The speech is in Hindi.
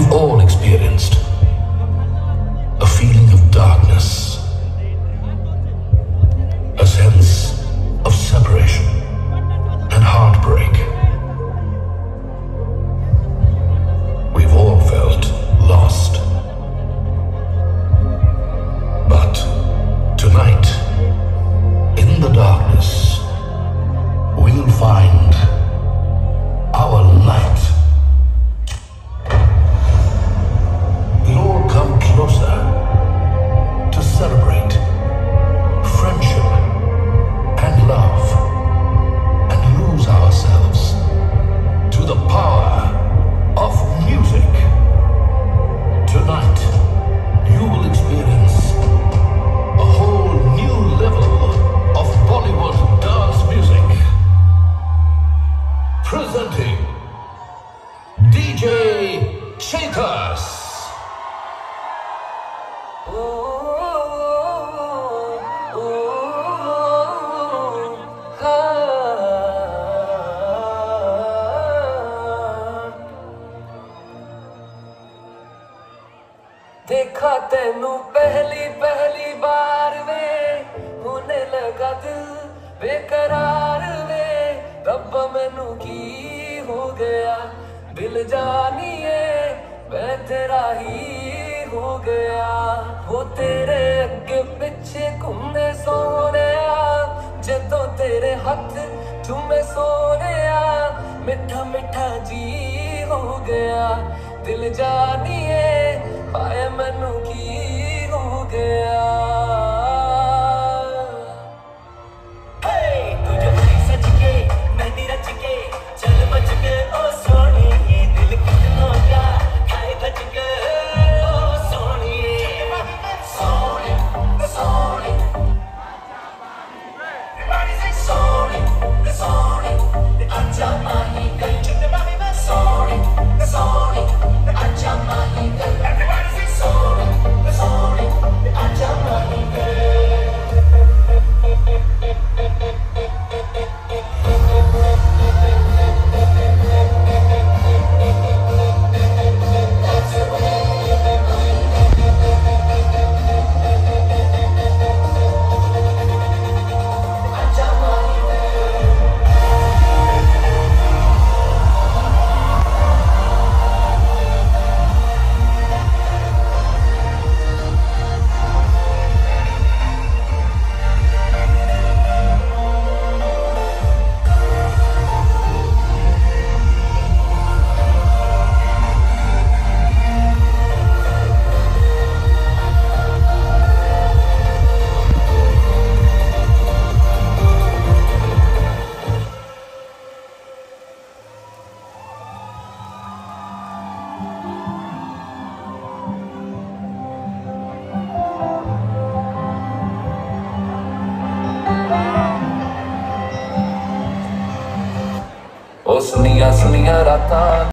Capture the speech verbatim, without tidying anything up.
We've all experienced a feeling of darkness, a sense of separation and heartbreak. We've all felt lost. But tonight, in the darkness, we'll find our light. Presenting D J Cheetahs. देखा तेनू पहली पहली बार में, होने लगा दिल बेकरार में। रब मैनू की हो गया दिल जानिए, मैं तेरा ही हो गया। वो तेरे अगे पिछे घूमने सोने, जदों तेरे हाथ चूमे सोने, मिठा मिठा जी हो गया दिल जानिए, आए मैनू की हो गया। ओ सुनिया सुनिया रातां।